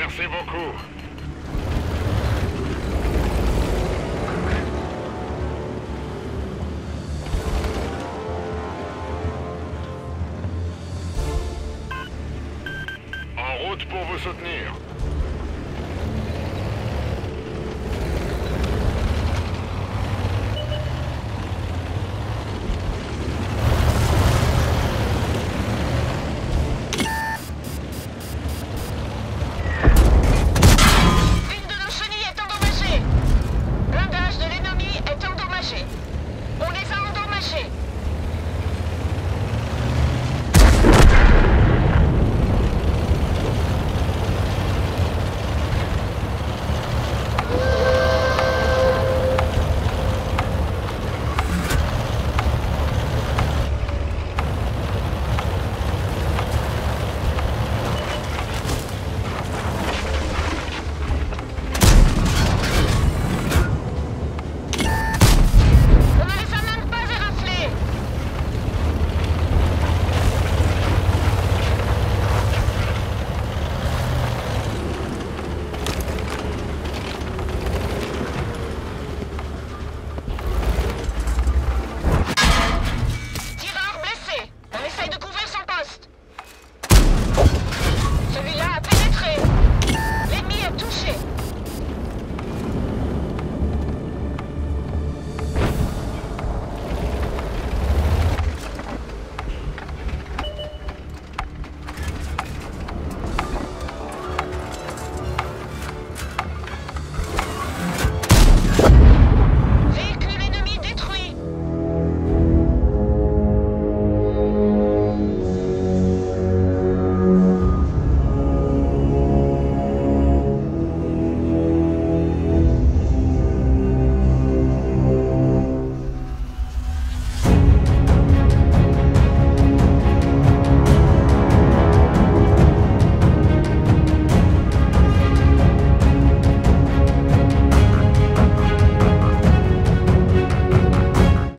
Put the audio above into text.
Merci beaucoup. En route pour vous soutenir.